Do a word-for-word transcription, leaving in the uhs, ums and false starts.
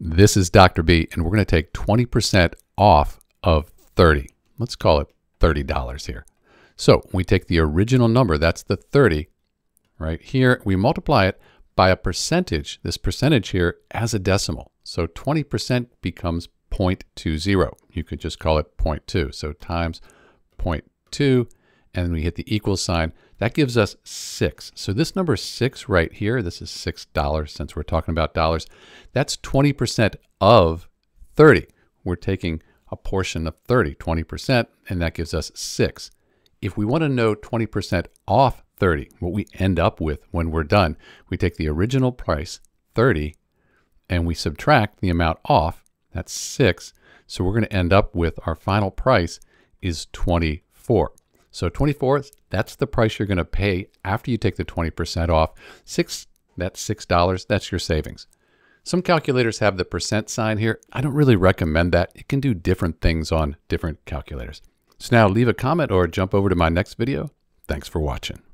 This is Doctor B, and we're going to take twenty percent off of thirty. Let's call it thirty dollars here. So we take the original number, that's the thirty, right here. We multiply it by a percentage, this percentage here as a decimal. So twenty percent becomes zero point two zero. You could just call it zero point two. So times zero point two, and we hit the equal sign. That gives us six. So this number six right here, this is six dollars, since we're talking about dollars. That's twenty percent of thirty. We're taking a portion of thirty, twenty percent, and that gives us six. If we want to know twenty percent off thirty, what we end up with when we're done, we take the original price, thirty, and we subtract the amount off, that's six. So we're going to end up with our final price is twenty-four. So twenty-four, that's the price you're going to pay after you take the twenty percent off. Six, that's six dollars, that's your savings. Some calculators have the percent sign here. I don't really recommend that. It can do different things on different calculators. So now leave a comment or jump over to my next video. Thanks for watching.